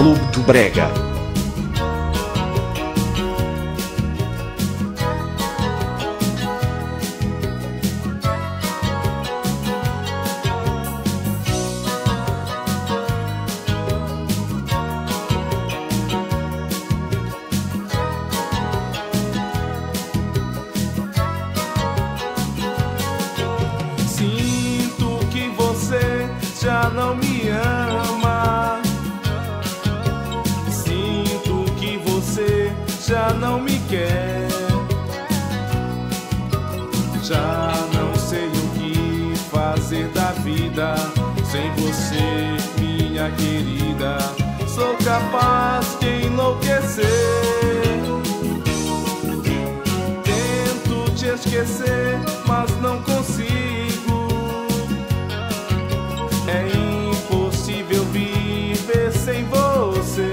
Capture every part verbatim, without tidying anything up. Clube do Brega. Já não me ama. Sinto que você já não me quer. Já não sei o que fazer da vida sem você, minha querida. Sou capaz de enlouquecer. Tento te esquecer, mas não consigo. É impossível viver sem você.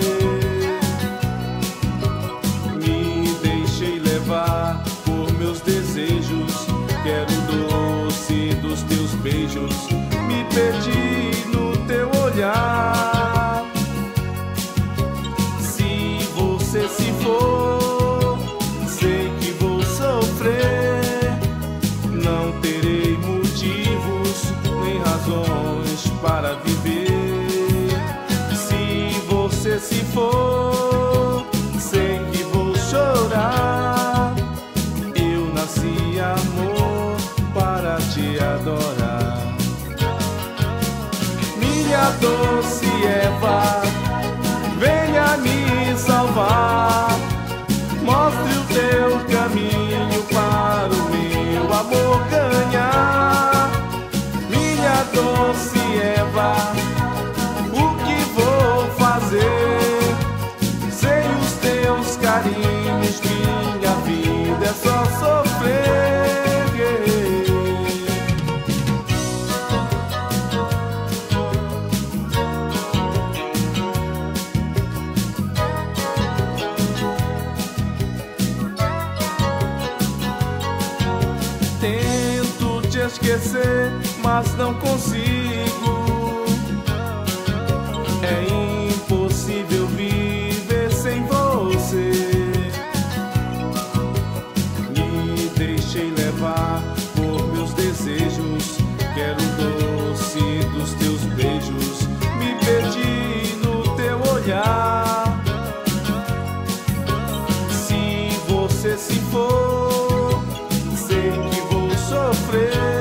Me deixei levar por meus desejos. Quero o doce dos teus beijos. Me perdi no teu olhar. Se você se for, sei que vou sofrer. Não terei motivos nem razões para viver. Se você se for, sei que vou chorar. Eu nasci, amor, para te adorar. Minha doce Eva, venha me salvar. Mostre o teu caminho para o meu amor ganhar. Minha doce Eva, o que vou fazer? Sem os teus carinhos, minha vida é só sofrer. Tento te esquecer, mas não consigo. É impossível viver sem você. Me deixei levar por meus desejos. Quero o doce dos teus beijos. Me perdi no teu olhar. Se você se for, sei que vou sofrer.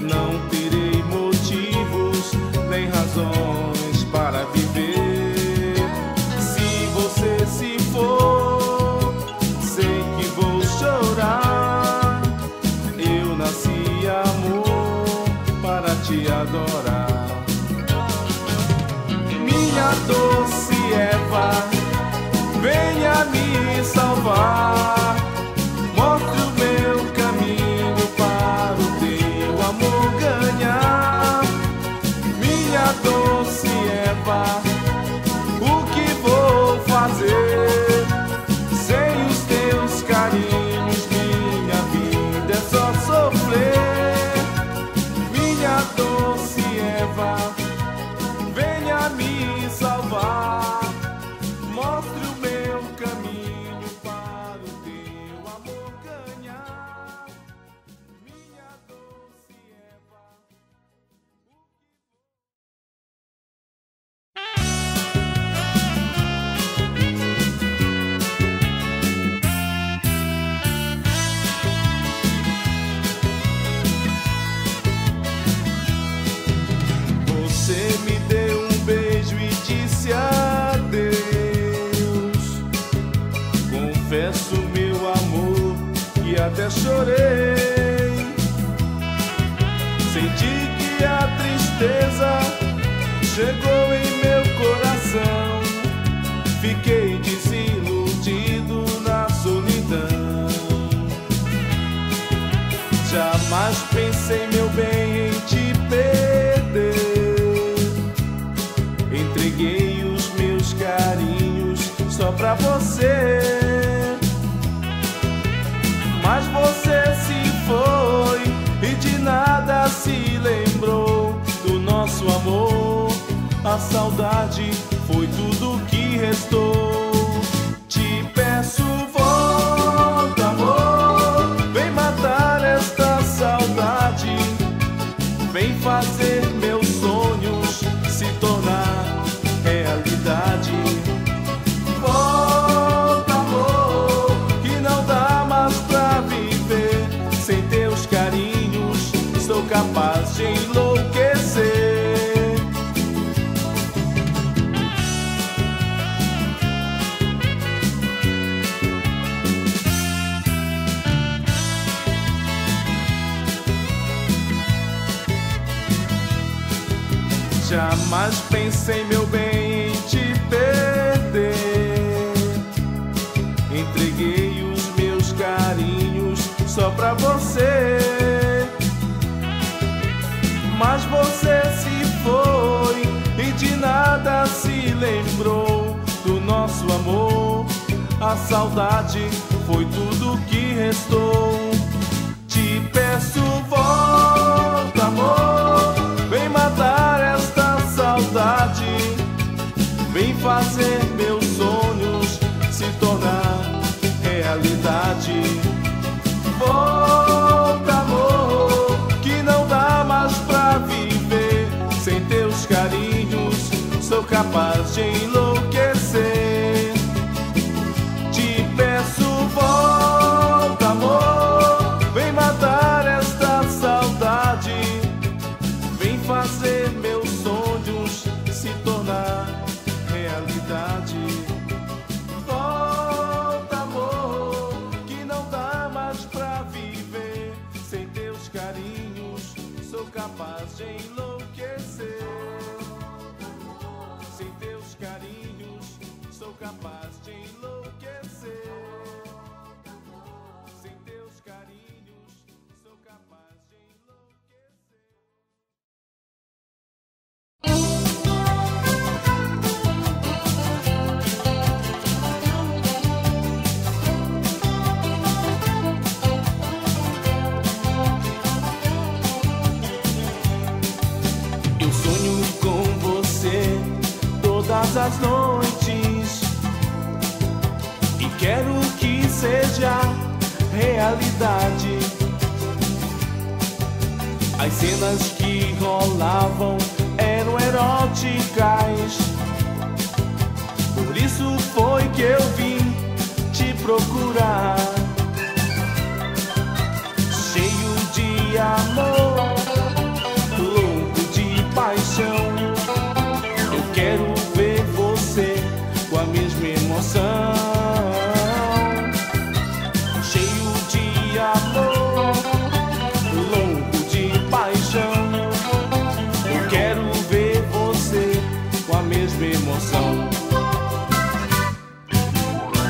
Não terei motivos nem razões para viver. Se você se for, sei que vou chorar. Eu nasci, amor, para te adorar. Minha doce Eva, venha me salvar. Mostre o meu caminho para o teu amor ganhar. Minha doce Eva, o que vou fazer? Sem os teus carinhos, minha vida é só sofrer. Minha doce Eva, venha me salvar. Mostre o meu caminho para o teu amor ganhar. Minha doce Eva. Você me deu um beijo e disse adeus. Confesso, meu amor, que até chorei. Senti que a tristeza chegou em meu coração. Fiquei desiludido na solidão. Jamais pensei, meu bem, em te perder. Entreguei os meus carinhos só pra você. Mas você se foi e de nada se lembrou do nosso amor. A saudade foi tudo que restou. Te peço, volta, amor, vem matar esta saudade, vem fazer meus sonhos se tornar realidade. Volta, amor, que não dá mais pra viver sem teus carinhos, sou capaz de enlouquecer. Jamais pensei, meu bem, em te perder. Entreguei os meus carinhos só pra você, mas você se foi e de nada se lembrou do nosso amor. A saudade foi tudo que restou. Te peço, volta, amor, vem matar essa saudade, vem fazer meus sonhos se tornar realidade. Volta, amor, que não dá mais pra viver sem teus carinhos, sou capaz de enlouquecer. Te peço, volta, amor, vem matar esta saudade, vem fazer meus capaz de enlouquecer. Sem teus carinhos, sou capaz de enlouquecer. Sem teus carinhos, sou capaz de todas as noites, e quero que seja realidade. As cenas que rolavam eram eróticas, por isso foi que eu vim te procurar. Cheio de amor, louco de paixão, eu quero com a mesma emoção. Cheio de amor, louco de paixão, eu quero ver você com a mesma emoção.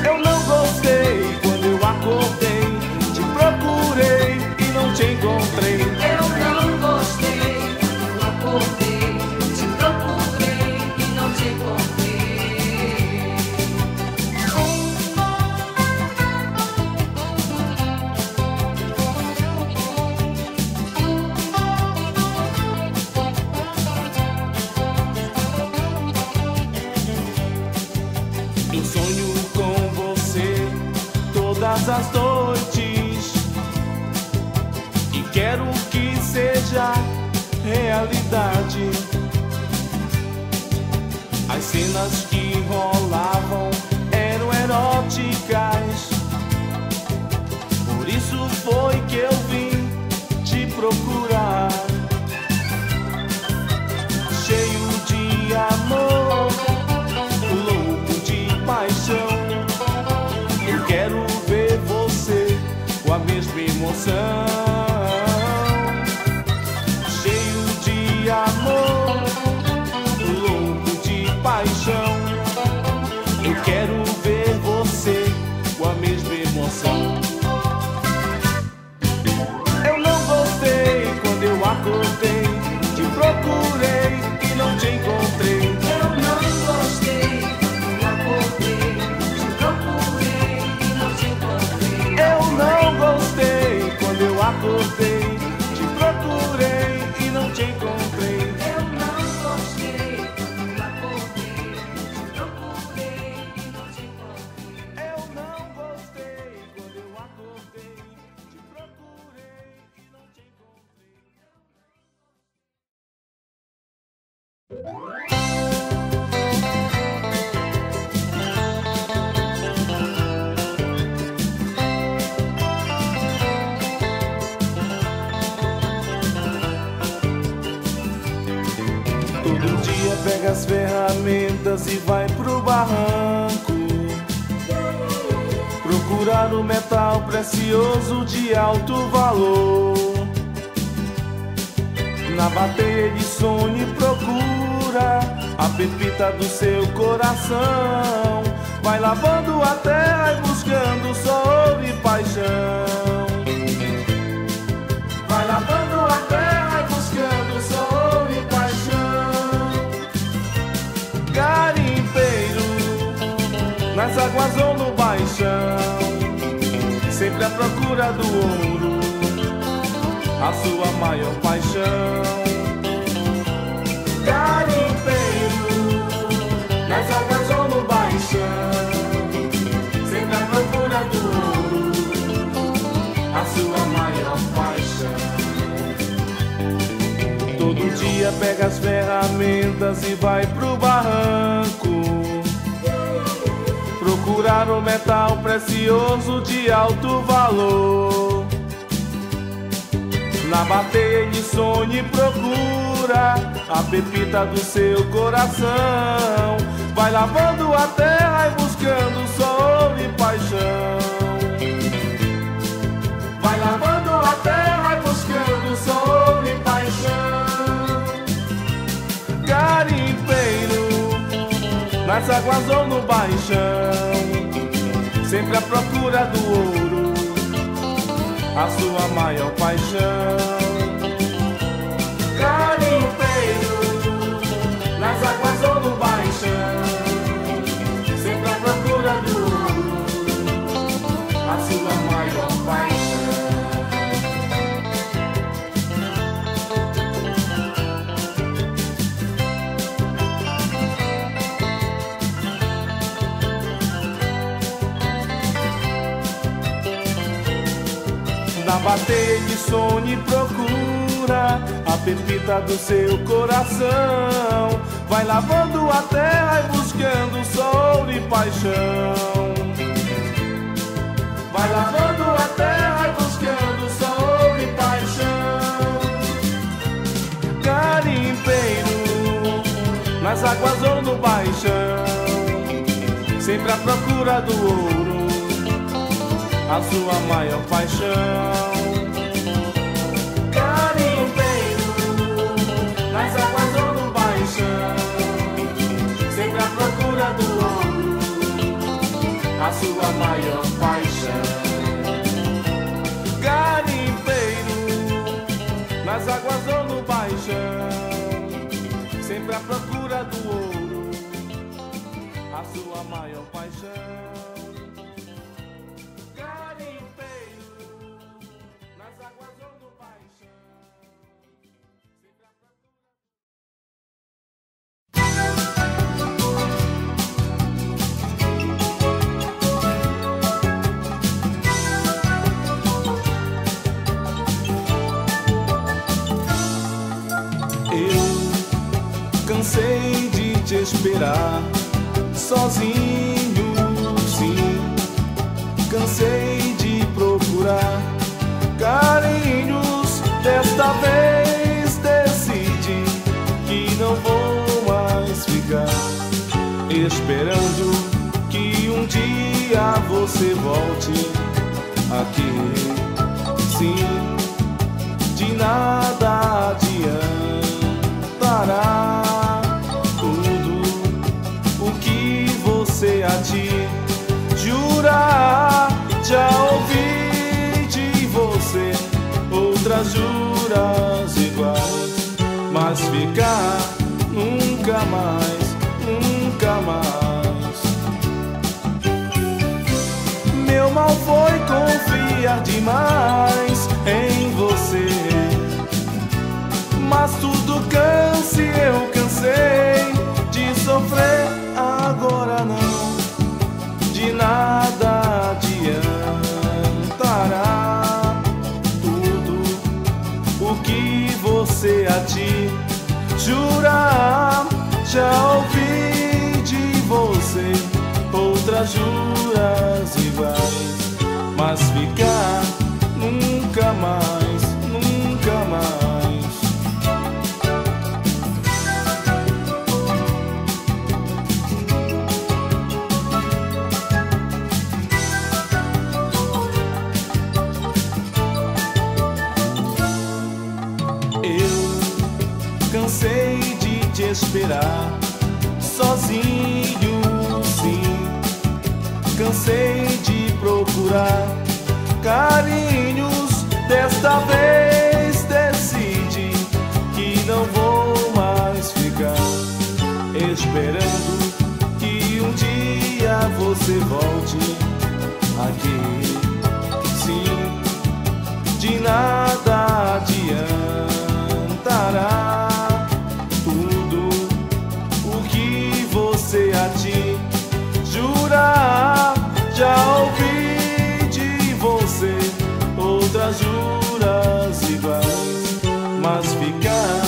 Eu não gostei quando eu acordei, te procurei e não te encontrei. Eu não gostei quando eu acordei, te procurei e não te encontrei. As noites, e quero que seja realidade. As cenas que rolavam eram eróticas, por isso foi que eu vim te procurar. Cheio de amor, louco de paixão, eu quero ver você com a mesma emoção. Cheio de amor, louco de paixão, eu Todo dia pega as ferramentas e vai pro barranco procurar o metal precioso de alto valor. Na bateia de sonho e procura a pepita do seu coração. Vai lavando a terra e buscando sol e paixão. Vai lavando a terra e buscando sol e paixão. Garimpeiro nas águas ou no baixão, sempre à procura do ouro, a sua maior paixão. Garimpeiro nas águas ou no baixão, sempre à procura do ouro, a sua maior paixão. Todo dia pega as ferramentas e vai pro barranco procurar o metal precioso de alto valor. Na bateia ele sonha e procura a pepita do seu coração. Vai lavando a terra e buscando sol e paixão. Vai lavando a terra e buscando sol e paixão. Garimpeiro nas águas ou no baixão, sempre à procura do ouro, a sua maior paixão. Garimpeiro nas águas ou no baixão, sempre à procura do ouro, a sua maior paixão. Na bateia de sonho e procura a pepita do seu coração. Vai lavando a terra e buscando sol e paixão. Vai lavando a terra e buscando sol e paixão. Garimpeiro nas águas ou no baixão, sempre à procura do ouro, a sua maior paixão. Garimpeiro nas águas ou no baixão, sempre à procura do ouro, a sua maior paixão. Garimpeiro nas águas ou no baixão, sempre à procura do ouro, a sua maior paixão. Cansei de te esperar sozinho, sim. Cansei de procurar carinhos. Desta vez decidi que não vou mais ficar esperando que um dia você volte aqui. Sim, de nada adiantará a te jurar. Já ouvi de você outras juras iguais, mas ficar nunca mais, nunca mais. Meu mal foi confiar demais em você, mas tudo canse, eu cansei de sofrer. Agora não, de nada adiantará tudo o que você há de jurar. mais ficar, nunca mais, nunca mais. Eu cansei de te esperar sozinho, sim. Cansei de procurar carinhos. Desta vez decidi que não vou mais ficar, esperando que um dia você volte aqui. Sim, de nada adiantará tudo o que você a ti jurar. Já ouvi de você outras juras iguais, mas ficar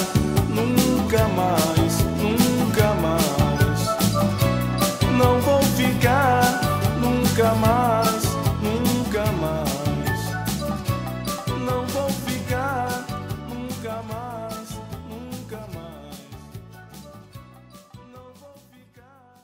nunca mais, nunca mais. Não vou ficar nunca mais, nunca mais. Não vou ficar nunca mais, nunca mais. Não vou ficar nunca mais.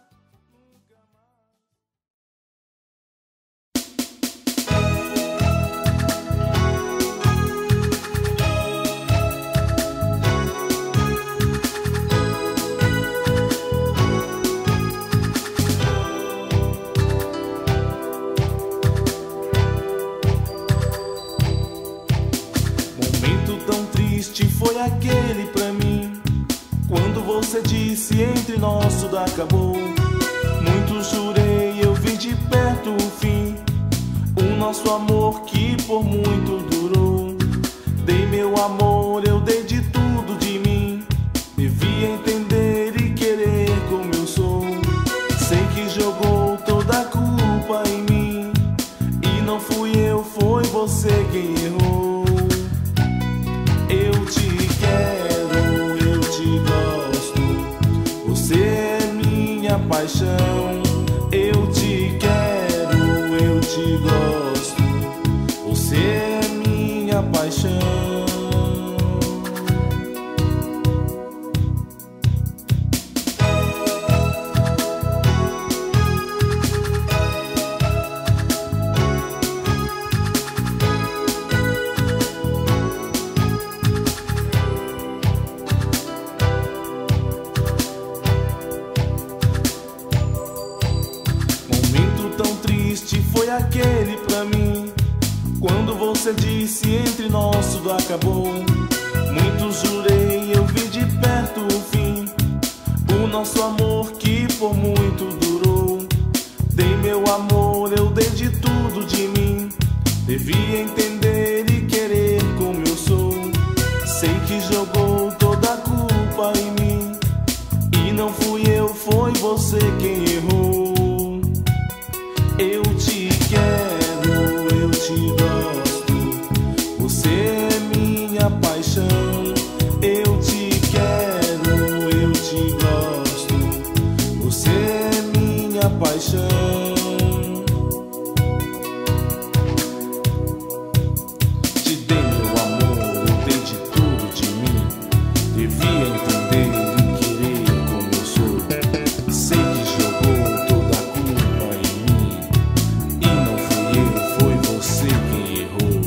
Foi aquele pra mim, quando você disse entre nós tudo acabou. Muito jurei, eu vi de perto o fim, o nosso amor que por muito durou. Dei meu amor, eu dei de tudo de mim, devia entender e querer como eu sou. Sei que jogou toda a culpa em mim, e não fui eu, foi você quem errou. Eu te quero, eu te gosto, você é minha paixão. Eu te quero, eu te gosto, você é minha paixão. Aquele pra mim, quando você disse entre nós tudo acabou. Muito jurei, eu vi de perto o fim, o nosso amor que por muito durou. Dei meu amor, eu dei de tudo de mim, devia entender e querer como eu sou. Sei que jogou toda a culpa em mim, e não fui eu, foi você quem errou. Eu te Eu te quero, eu te gosto, você é minha paixão. Eu te quero, eu te gosto, você é minha paixão. Te dei meu amor, eu dei de tudo de mim, devia entender e querer como eu sou. Sei que jogou toda a culpa em mim, você que errou.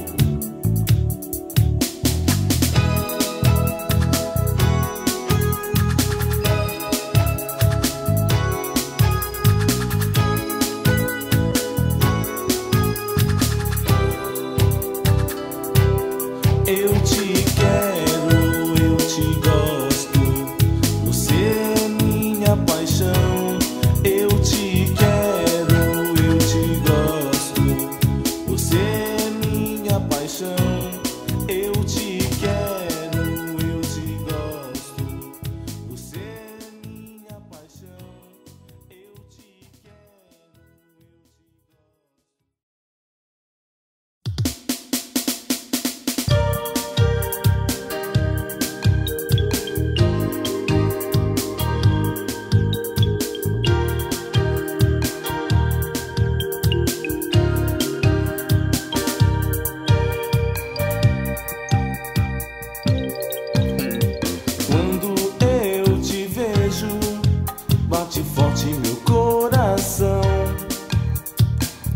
bate forte meu coração,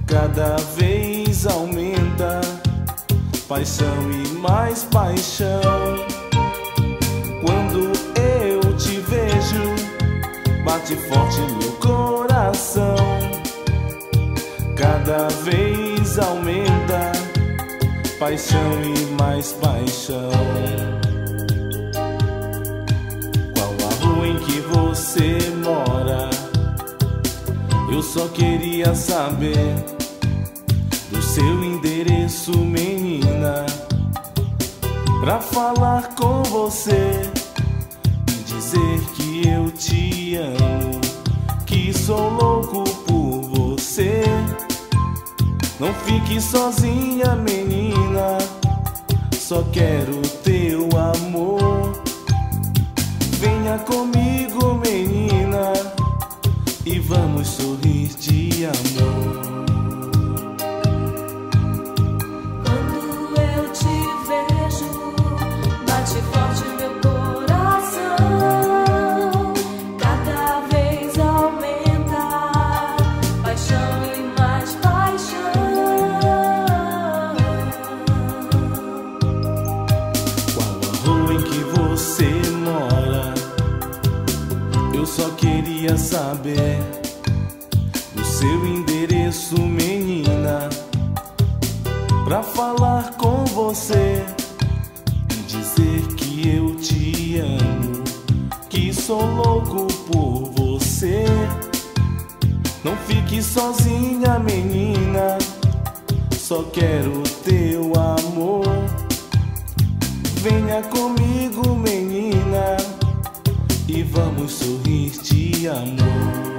cada vez aumenta paixão e mais paixão. Quando eu te vejo, bate forte meu coração, cada vez aumenta paixão e mais paixão. Qual a rua em que você mora? Eu só queria saber do seu endereço, menina, pra falar com você e dizer que eu te amo, que sou louco por você. Não fique sozinha, menina, só quero teu amor. Venha comigo, menina, e vamos sorrir de amor. Quando eu te vejo, bate forte meu coração, cada vez aumenta paixão e mais paixão. Qual a rua em que você mora? Eu só queria saber o seu endereço, menina, pra falar com você e dizer que eu te amo, que sou louco por você. Não fique sozinha, menina, só quero teu amor. Venha comigo, menina, e vamos sorrir de amor.